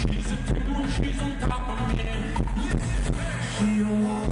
She's a pimp when she's on top of me. She don't want